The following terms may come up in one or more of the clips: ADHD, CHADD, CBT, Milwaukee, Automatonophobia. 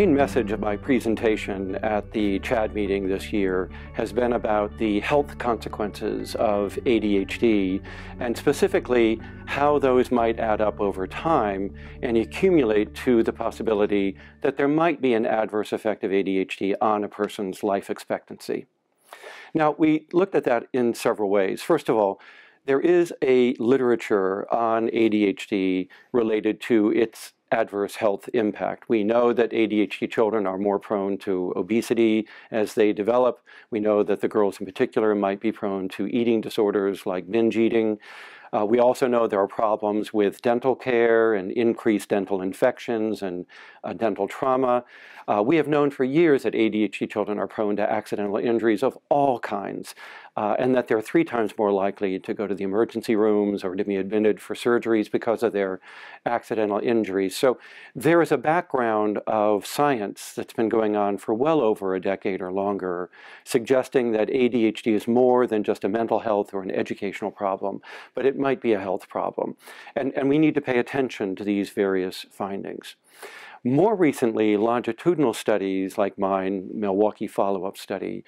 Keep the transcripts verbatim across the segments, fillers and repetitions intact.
main message of my presentation at the CHADD meeting this year has been about the health consequences of A D H D, and specifically how those might add up over time and accumulate to the possibility that there might be an adverse effect of A D H D on a person's life expectancy. Now, we looked at that in several ways. First of all, there is a literature on A D H D related to its adverse health impact. We know that A D H D children are more prone to obesity as they develop. We know that the girls in particular might be prone to eating disorders like binge eating. Uh, we also know there are problems with dental care and increased dental infections and uh, dental trauma. Uh, we have known for years that A D H D children are prone to accidental injuries of all kinds, uh, and that they're three times more likely to go to the emergency rooms or to be admitted for surgeries because of their accidental injuries. So there is a background of science that's been going on for well over a decade or longer, suggesting that A D H D is more than just a mental health or an educational problem, but it might be a health problem. And, and we need to pay attention to these various findings. More recently, longitudinal studies like mine, Milwaukee follow-up study,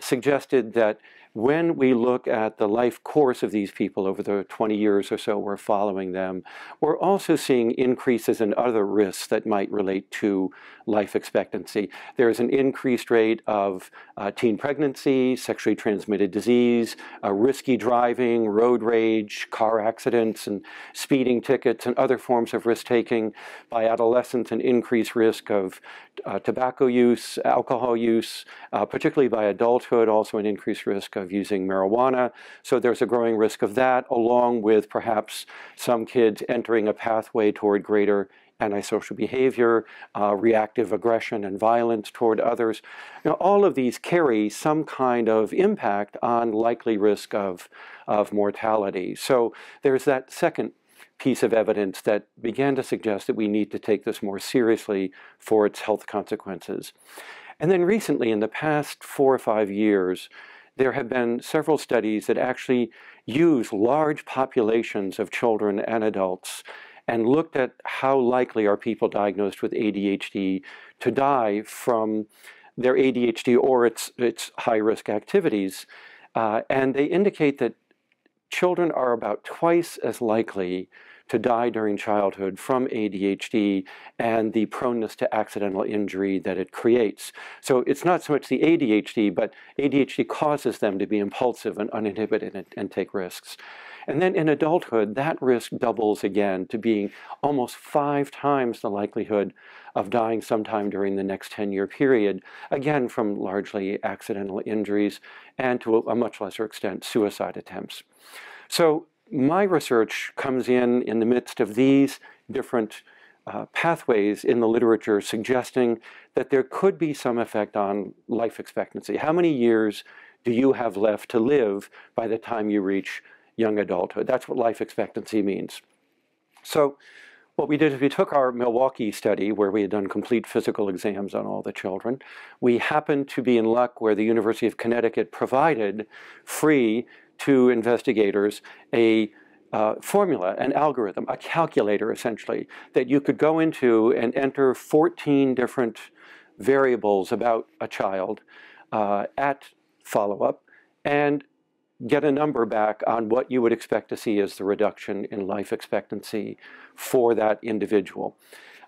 suggested that when we look at the life course of these people over the twenty years or so we're following them, we're also seeing increases in other risks that might relate to life expectancy. There's an increased rate of uh, teen pregnancy, sexually transmitted disease, uh, risky driving, road rage, car accidents, and speeding tickets, and other forms of risk-taking by adolescents, and increased risk of uh, tobacco use, alcohol use, uh, particularly by adulthood, also an increased risk of of using marijuana. So there's a growing risk of that, along with perhaps some kids entering a pathway toward greater antisocial behavior, uh, reactive aggression and violence toward others. Now, all of these carry some kind of impact on likely risk of, of mortality. So there's that second piece of evidence that began to suggest that we need to take this more seriously for its health consequences. And then recently, in the past four or five years, there have been several studies that actually use large populations of children and adults and looked at how likely are people diagnosed with A D H D to die from their A D H D or its, its high-risk activities. Uh, and they indicate that children are about twice as likely to die during childhood from A D H D and the proneness to accidental injury that it creates. So it's not so much the A D H D, but A D H D causes them to be impulsive and uninhibited and, and take risks. And then in adulthood, that risk doubles again to being almost five times the likelihood of dying sometime during the next ten-year period, again from largely accidental injuries and to a, a much lesser extent suicide attempts. So my research comes in in the midst of these different uh, pathways in the literature suggesting that there could be some effect on life expectancy. How many years do you have left to live by the time you reach young adulthood? That's what life expectancy means. So what we did is we took our Milwaukee study, where we had done complete physical exams on all the children. We happened to be in luck where the University of Connecticut provided free to investigators a uh, formula, an algorithm, a calculator essentially, that you could go into and enter fourteen different variables about a child uh, at follow-up and get a number back on what you would expect to see as the reduction in life expectancy for that individual.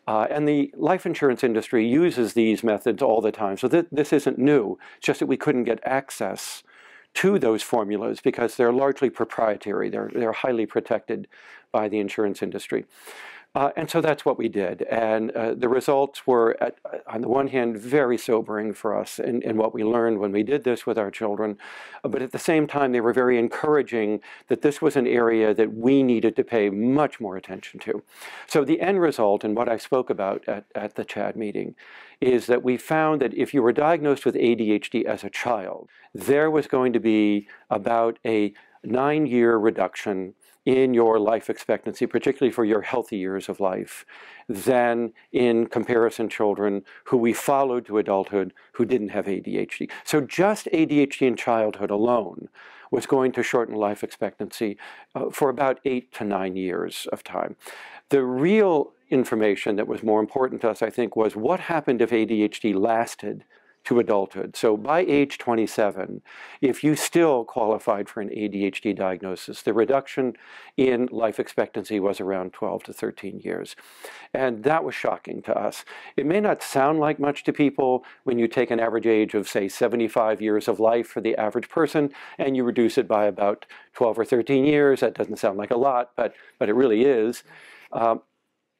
Uh, and the life insurance industry uses these methods all the time, so th this isn't new. It's just that we couldn't get access to those formulas because they're largely proprietary. They're, they're highly protected by the insurance industry. Uh, and so that's what we did. And uh, the results were, at, on the one hand, very sobering for us in, in what we learned when we did this with our children. But at the same time, they were very encouraging that this was an area that we needed to pay much more attention to. So the end result, and what I spoke about at, at the CHADD meeting, is that we found that if you were diagnosed with A D H D as a child, there was going to be about a nine-year reduction in your life expectancy, particularly for your healthy years of life, than in comparison children who we followed to adulthood who didn't have A D H D. So just A D H D in childhood alone was going to shorten life expectancy uh, for about eight to nine years of time. The real information that was more important to us, I think, was what happened if A D H D lasted to adulthood. So by age twenty-seven, if you still qualified for an A D H D diagnosis, the reduction in life expectancy was around twelve to thirteen years. And that was shocking to us. It may not sound like much to people when you take an average age of, say, seventy-five years of life for the average person, and you reduce it by about twelve or thirteen years. That doesn't sound like a lot, but, but it really is. Um,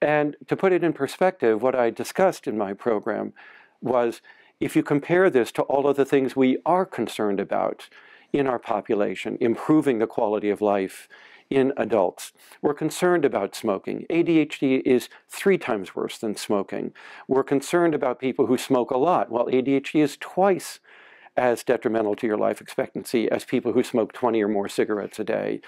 and to put it in perspective, what I discussed in my program was, if you compare this to all of the things we are concerned about in our population, improving the quality of life in adults, we're concerned about smoking. A D H D is three times worse than smoking. We're concerned about people who smoke a lot. Well, A D H D is twice as detrimental to your life expectancy as people who smoke twenty or more cigarettes a day.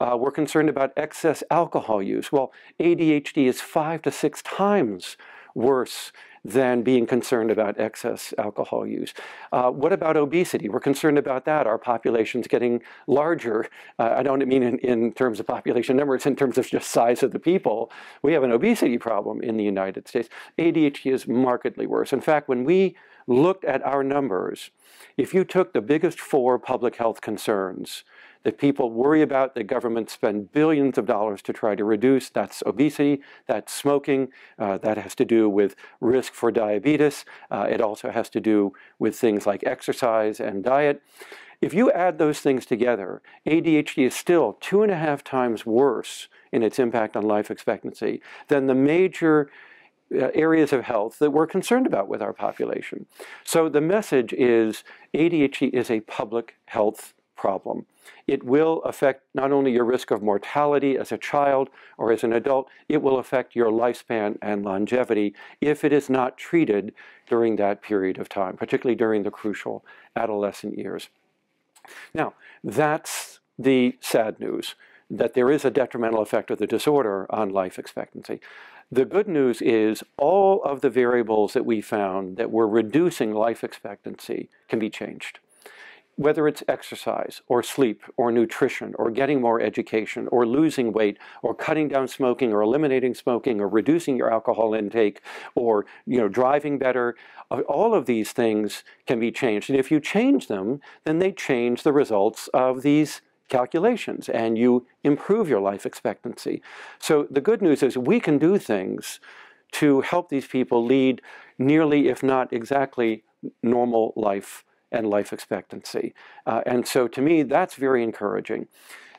Uh, we're concerned about excess alcohol use. Well, A D H D is five to six times worse than being concerned about excess alcohol use. Uh, what about obesity? We're concerned about that. Our population's getting larger. Uh, I don't mean in, in terms of population numbers, in terms of just size of the people. We have an obesity problem in the United States. A D H D is markedly worse. In fact, when we looked at our numbers, if you took the biggest four public health concerns that people worry about, that governments spend billions of dollars to try to reduce, that's obesity, that's smoking, uh, that has to do with risk for diabetes, uh, it also has to do with things like exercise and diet. If you add those things together, A D H D is still two and a half times worse in its impact on life expectancy than the major areas of health that we're concerned about with our population. So the message is A D H D is a public health problem. It will affect not only your risk of mortality as a child or as an adult, it will affect your lifespan and longevity if it is not treated during that period of time, particularly during the crucial adolescent years. Now, that's the sad news, that there is a detrimental effect of the disorder on life expectancy. The good news is all of the variables that we found that were reducing life expectancy can be changed. Whether it's exercise or sleep or nutrition or getting more education or losing weight or cutting down smoking or eliminating smoking or reducing your alcohol intake or, you know, driving better, all of these things can be changed. And if you change them, then they change the results of these calculations and you improve your life expectancy. So the good news is we can do things to help these people lead nearly, if not exactly, normal life and life expectancy. Uh, and so to me, that's very encouraging.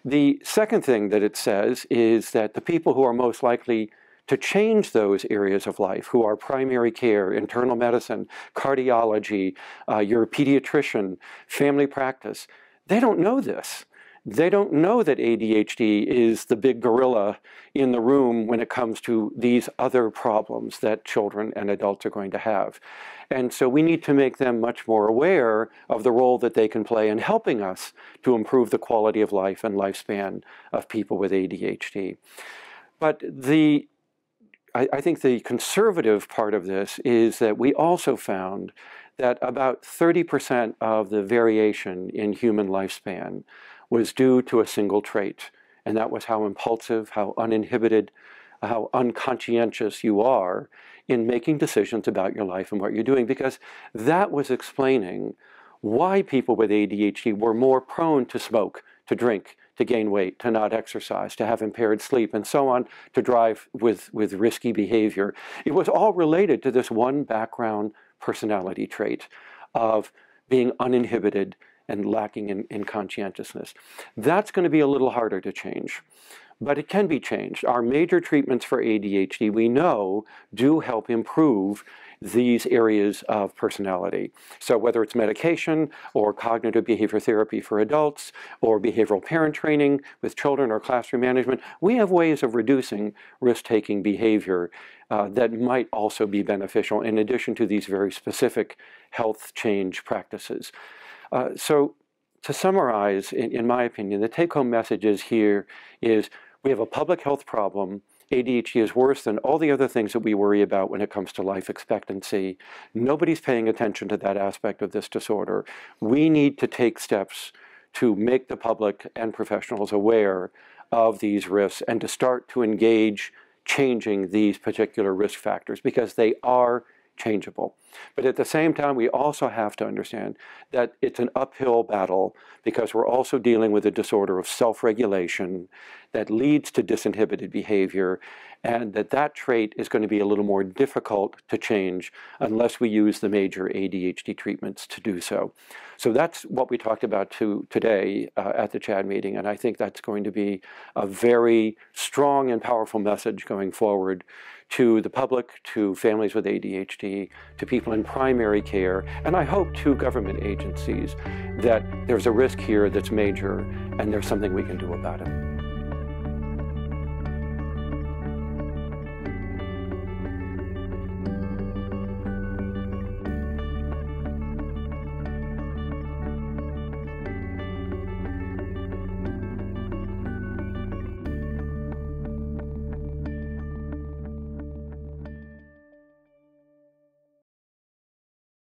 The second thing that it says is that the people who are most likely to change those areas of life, who are primary care, internal medicine, cardiology, uh, your pediatrician, family practice, they don't know this. They don't know that A D H D is the big gorilla in the room when it comes to these other problems that children and adults are going to have. And so we need to make them much more aware of the role that they can play in helping us to improve the quality of life and lifespan of people with A D H D. But the, I, I think the conservative part of this is that we also found that about thirty percent of the variation in human lifespan was due to a single trait, and that was how impulsive, how uninhibited, how unconscientious you are in making decisions about your life and what you're doing, because that was explaining why people with A D H D were more prone to smoke, to drink, to gain weight, to not exercise, to have impaired sleep, and so on, to drive with, with risky behavior. It was all related to this one background personality trait of being uninhibited and lacking in, in conscientiousness. That's going to be a little harder to change, but it can be changed. Our major treatments for A D H D, we know, do help improve these areas of personality. So whether it's medication or cognitive behavior therapy for adults or behavioral parent training with children or classroom management, we have ways of reducing risk-taking behavior uh, that might also be beneficial in addition to these very specific health change practices. Uh, so to summarize, in, in my opinion, the take-home messages here is we have a public health problem. A D H D is worse than all the other things that we worry about when it comes to life expectancy. Nobody's paying attention to that aspect of this disorder. We need to take steps to make the public and professionals aware of these risks and to start to engage changing these particular risk factors, because they are changeable. But at the same time, we also have to understand that it's an uphill battle, because we're also dealing with a disorder of self-regulation that leads to disinhibited behavior, and that that trait is going to be a little more difficult to change unless we use the major A D H D treatments to do so. So that's what we talked about to, today uh, at the CHADD meeting, and I think that's going to be a very strong and powerful message going forward to the public, to families with A D H D, to people in primary care, and I hope to government agencies, that there's a risk here that's major and there's something we can do about it.